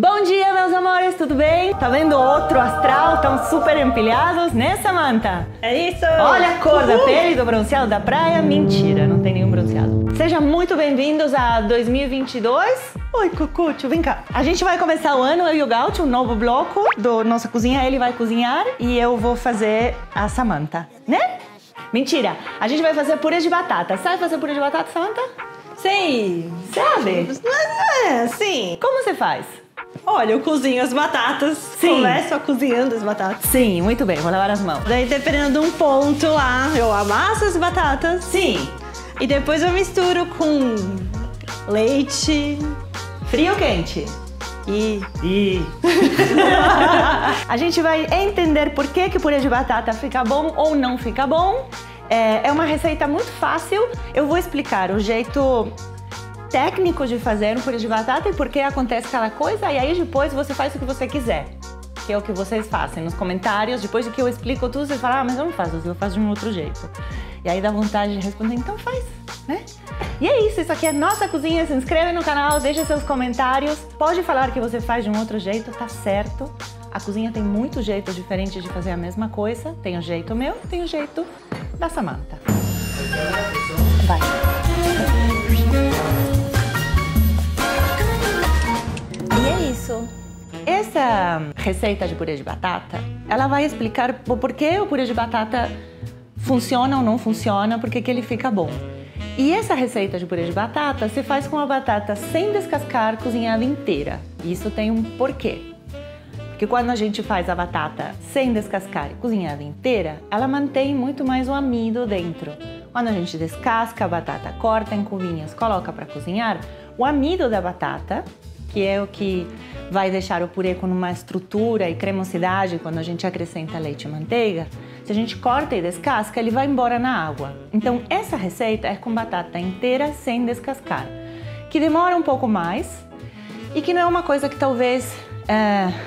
Bom dia, meus amores, tudo bem? Tá vendo outro astral? Estão super empilhados, né, Samanta? É isso! Olha a cor da pele do bronzeado da praia. Mentira, não tem nenhum bronzeado. Sejam muito bem-vindos a 2022. Oi, Cucúcio, vem cá. A gente vai começar o ano, eu e o Gaut, um novo bloco do Nossa Cozinha. Ele vai cozinhar e eu vou fazer a Samanta, né? Mentira, a gente vai fazer purê de batata. Sabe fazer purê de batata, Samanta? Sei! Sabe? Mas é, sim. Como você faz? Olha, eu cozinho as batatas. Sim. Começo a cozinhando as batatas. Sim, muito bem, vou lavar as mãos. Daí, dependendo de um ponto lá, eu amasso as batatas. Sim. E depois eu misturo com leite. Frio ou quente? A gente vai entender por que o purê de batata fica bom ou não fica bom. É uma receita muito fácil. Eu vou explicar o jeito técnico de fazer um purê de batata e por que acontece cada coisa, e aí depois você faz o que você quiser, que é o que vocês fazem nos comentários. Depois de que eu explico tudo, vocês falam, ah, mas eu não faço isso, eu faço de um outro jeito. E aí dá vontade de responder, então faz, né? E é isso, isso aqui é Nossa Cozinha, se inscreve no canal, deixa seus comentários, pode falar que você faz de um outro jeito, tá certo. A cozinha tem muitos jeitos diferentes de fazer a mesma coisa, tem o jeito meu, tem o jeito da Samanta. Vai. Essa receita de purê de batata, ela vai explicar o porquê o purê de batata funciona ou não funciona, porque que ele fica bom. E essa receita de purê de batata se faz com a batata sem descascar, cozinhada inteira. Isso tem um porquê. Porque quando a gente faz a batata sem descascar, cozinhada inteira, ela mantém muito mais o amido dentro. Quando a gente descasca a batata, corta em cubinhos, coloca para cozinhar, o amido da batata, que é o que vai deixar o purê com uma estrutura e cremosidade quando a gente acrescenta leite e manteiga, se a gente corta e descasca, ele vai embora na água. Então essa receita é com batata inteira sem descascar, que demora um pouco mais e que não é uma coisa que talvez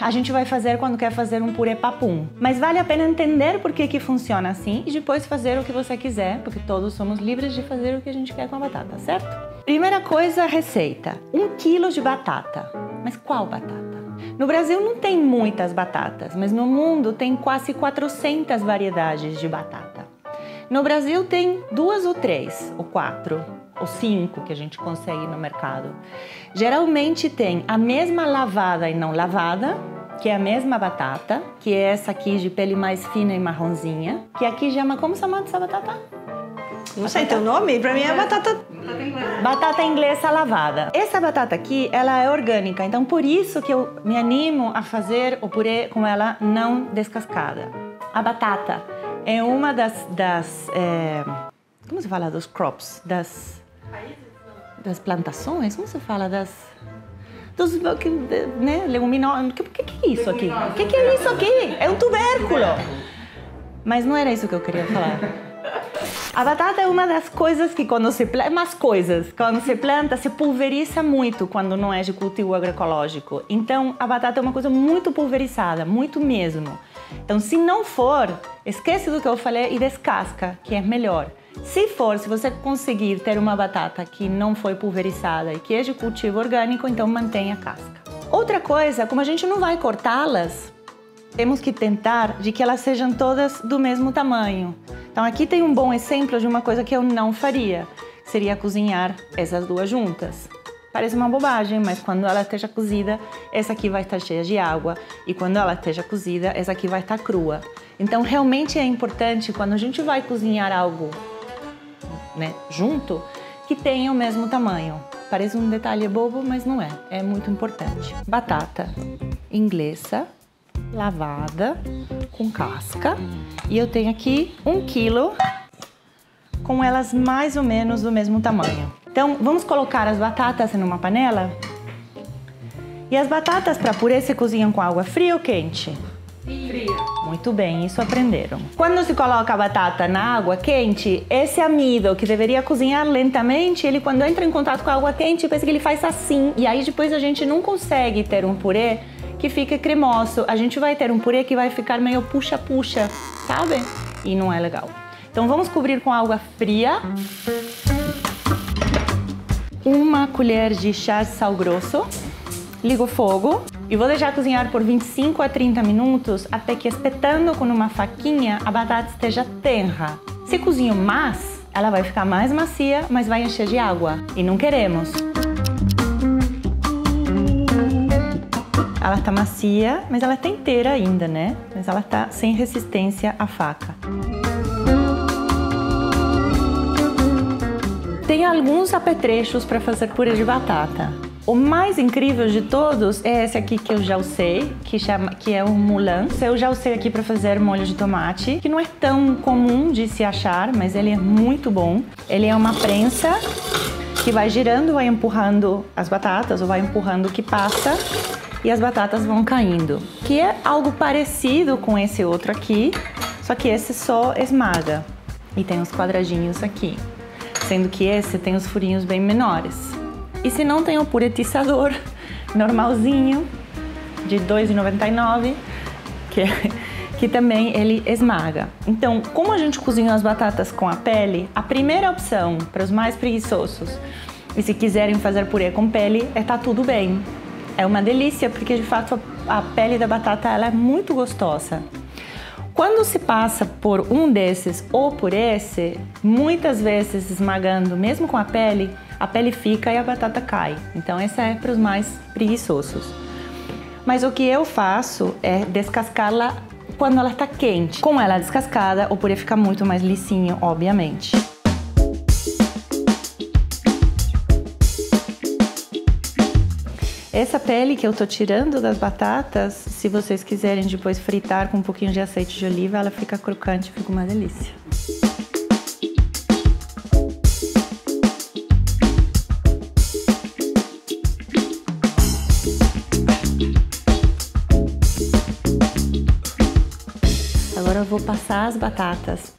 a gente vai fazer quando quer fazer um purê papum. Mas vale a pena entender por que funciona assim e depois fazer o que você quiser, porque todos somos livres de fazer o que a gente quer com a batata, certo? Primeira coisa, a receita. 1 quilo de batata. Mas qual batata? No Brasil não tem muitas batatas, mas no mundo tem quase 400 variedades de batata. No Brasil tem 2 ou 3 ou 4 ou 5 que a gente consegue no mercado. Geralmente tem a mesma lavada e não lavada, que é a mesma batata, que é essa aqui de pele mais fina e marronzinha, que aqui chama... Como chama essa batata? Não sei teu nome, pra mim é batata... Batata inglesa lavada. Essa batata aqui, ela é orgânica, então por isso que eu me animo a fazer o purê com ela não descascada. A batata é uma das como se fala? Dos crops, das plantações? Como se fala? Dos, né? Leguminosos. Que é isso aqui? Que é isso aqui? É um tubérculo! Mas não era isso que eu queria falar. A batata é uma das coisas que quando se planta, se pulveriza muito quando não é de cultivo agroecológico. Então a batata é uma coisa muito pulverizada, muito mesmo. Então se não for, esquece do que eu falei e descasca, que é melhor. Se você conseguir ter uma batata que não foi pulverizada e que é de cultivo orgânico, então mantenha a casca. Outra coisa, como a gente não vai cortá-las, temos que tentar de que elas sejam todas do mesmo tamanho. Então aqui tem um bom exemplo de uma coisa que eu não faria, que seria cozinhar essas duas juntas. Parece uma bobagem, mas quando ela esteja cozida, essa aqui vai estar cheia de água, e quando ela esteja cozida, essa aqui vai estar crua. Então realmente é importante, quando a gente vai cozinhar algo, né, junto, que tenha o mesmo tamanho. Parece um detalhe bobo, mas não é, é muito importante. Batata inglesa lavada com casca, e eu tenho aqui 1 quilo com elas mais ou menos do mesmo tamanho. Então vamos colocar as batatas em uma panela. E as batatas para purê se cozinham com água fria ou quente? Fria. Muito bem, isso aprenderam. Quando se coloca a batata na água quente, esse amido que deveria cozinhar lentamente, ele quando entra em contato com a água quente, pensa que ele faz assim, e aí depois a gente não consegue ter um purê que fica cremoso. A gente vai ter um purê que vai ficar meio puxa-puxa, sabe? E não é legal. Então vamos cobrir com água fria. 1 colher de chá de sal grosso. Ligo o fogo. E vou deixar cozinhar por 25 a 30 minutos até que, espetando com uma faquinha, a batata esteja tenra. Se cozinho mais, ela vai ficar mais macia, mas vai encher de água. E não queremos. Ela tá macia, mas ela tá inteira ainda, né? Mas ela tá sem resistência à faca. Tem alguns apetrechos para fazer purê de batata. O mais incrível de todos é esse aqui que eu já usei, que é o moulin. Eu já usei aqui para fazer molho de tomate, que não é tão comum de se achar, mas ele é muito bom. Ele é uma prensa que vai girando, vai empurrando as batatas, ou vai empurrando o que passa, e as batatas vão caindo. Que é algo parecido com esse outro aqui, só que esse só esmaga. E tem os quadradinhos aqui, sendo que esse tem os furinhos bem menores. E se não tem o puretizador normalzinho, de R$2,99, que também ele esmaga. Então, como a gente cozinha as batatas com a pele, a primeira opção para os mais preguiçosos, e se quiserem fazer purê com pele, é tá tudo bem. É uma delícia, porque de fato a pele da batata ela é muito gostosa. Quando se passa por um desses ou por esse, muitas vezes esmagando, mesmo com a pele fica e a batata cai. Então essa é para os mais preguiçosos. Mas o que eu faço é descascá-la quando ela está quente. Com ela descascada, o purê fica muito mais lisinho, obviamente. Essa pele que eu tô tirando das batatas, se vocês quiserem depois fritar com um pouquinho de azeite de oliva, ela fica crocante, fica uma delícia. Agora eu vou passar as batatas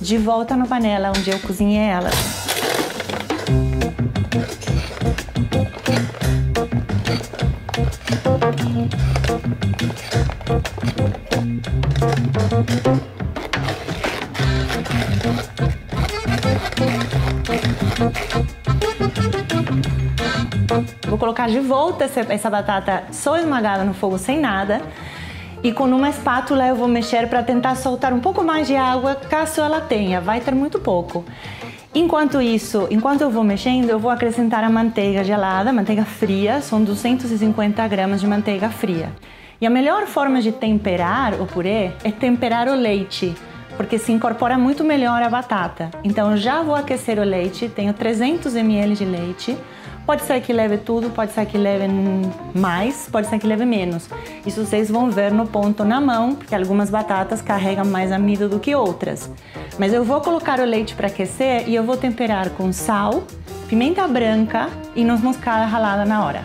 de volta na panela onde eu cozinhei elas. Vou colocar de volta essa batata só esmagada no fogo, sem nada, e com uma espátula eu vou mexer para tentar soltar um pouco mais de água, caso ela tenha, vai ter muito pouco. Enquanto isso, enquanto eu vou mexendo, eu vou acrescentar a manteiga gelada, manteiga fria, são 250 gramas de manteiga fria. E a melhor forma de temperar o purê é temperar o leite, porque se incorpora muito melhor a batata. Então eu já vou aquecer o leite, tenho 300 ml de leite, pode ser que leve tudo, pode ser que leve mais, pode ser que leve menos. Isso vocês vão ver no ponto na mão, porque algumas batatas carregam mais amido do que outras. Mas eu vou colocar o leite para aquecer e eu vou temperar com sal, pimenta branca e noz moscada ralada na hora.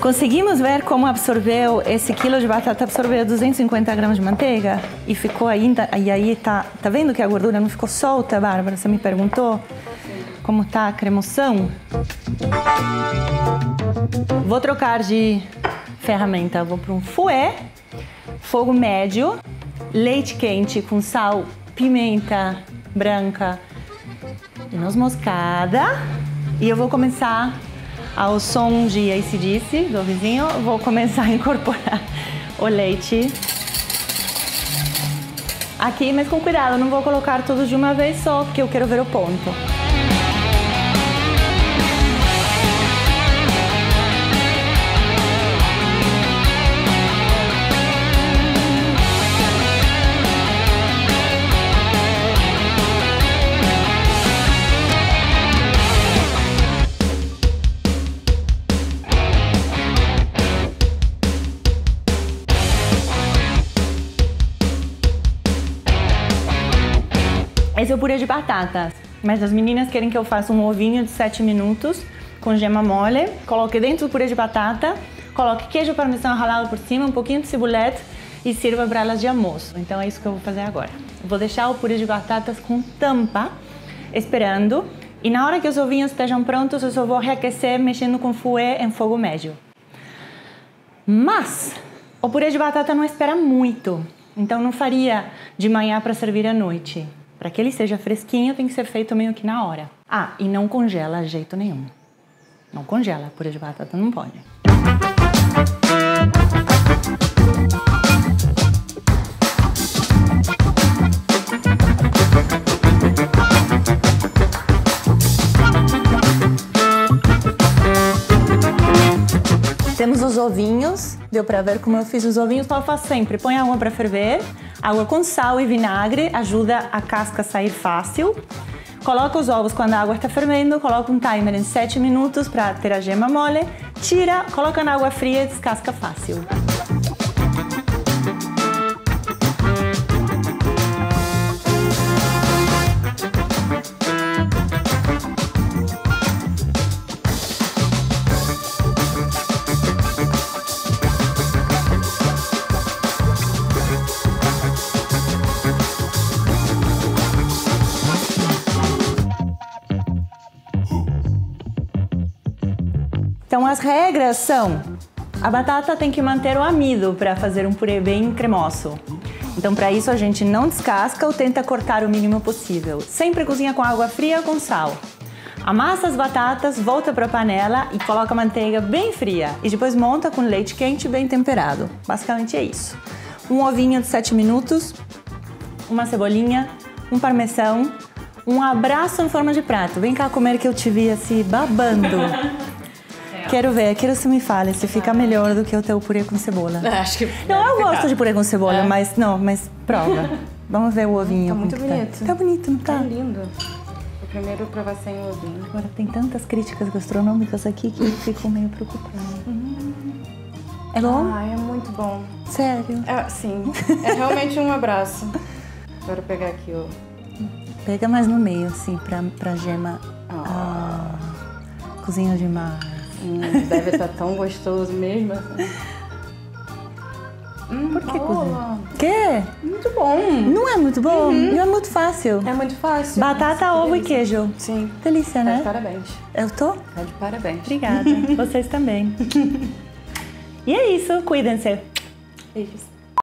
Conseguimos ver como absorveu, esse quilo de batata absorveu 250 gramas de manteiga e ficou ainda, e aí tá vendo que a gordura não ficou solta, Bárbara? Você me perguntou como tá a cremoção? Vou trocar de ferramenta, vou para um fouet, fogo médio, leite quente com sal, pimenta branca e noz moscada, e eu vou começar ao som de ACDC do vizinho, vou começar a incorporar o leite aqui, mas com cuidado, não vou colocar tudo de uma vez só, porque eu quero ver o ponto. Esse é o purê de batata, mas as meninas querem que eu faça um ovinho de 7 minutos com gema mole, coloque dentro do purê de batata, coloque queijo parmesão ralado por cima, um pouquinho de ciboulete e sirva para elas de almoço. Então é isso que eu vou fazer agora. Vou deixar o purê de batatas com tampa, esperando, e na hora que os ovinhos estejam prontos, eu só vou reaquecer mexendo com fouet em fogo médio. Mas o purê de batata não espera muito, então não faria de manhã para servir à noite. Para que ele seja fresquinho, tem que ser feito meio que na hora. Ah, e não congela de jeito nenhum. Não congela, purê de batata não pode. Temos os ovinhos, deu pra ver como eu fiz os ovinhos, então eu faço sempre, põe água pra ferver, água com sal e vinagre, ajuda a casca a sair fácil. Coloca os ovos quando a água está fervendo, coloca um timer em 7 minutos pra ter a gema mole, tira, coloca na água fria e descasca fácil. Então as regras são, a batata tem que manter o amido para fazer um purê bem cremoso. Então para isso a gente não descasca ou tenta cortar o mínimo possível. Sempre cozinha com água fria ou com sal. Amassa as batatas, volta para a panela e coloca a manteiga bem fria. E depois monta com leite quente bem temperado. Basicamente é isso. Um ovinho de 7 minutos, uma cebolinha, um parmesão, um abraço em forma de prato. Vem cá comer que eu te vi assim babando. Quero ver, quero que você me fale se fica melhor do que o teu purê com cebola. Acho que não, eu gosto de purê com cebola, mas não, mas prova. Vamos ver o ovinho. Tá muito bonito. Tá bonito, não tá? Tá lindo. O primeiro provar sem o ovinho. Agora tem tantas críticas gastronômicas aqui que eu fico meio preocupada. É bom? Ah, é muito bom. Sério? É, sim. É realmente um abraço. Quero pegar aqui o... Pega mais no meio, assim, pra gema. Cozinha de mar. Deve estar tão gostoso mesmo. Por que cozinha? Quê? Muito bom. Não é muito bom? Não é muito fácil. É muito fácil. Batata, ovo e queijo. Sim. Delícia, né? Tá de parabéns. Eu tô? Tá de parabéns. Obrigada. Vocês também. E é isso. Cuidem-se. Beijos.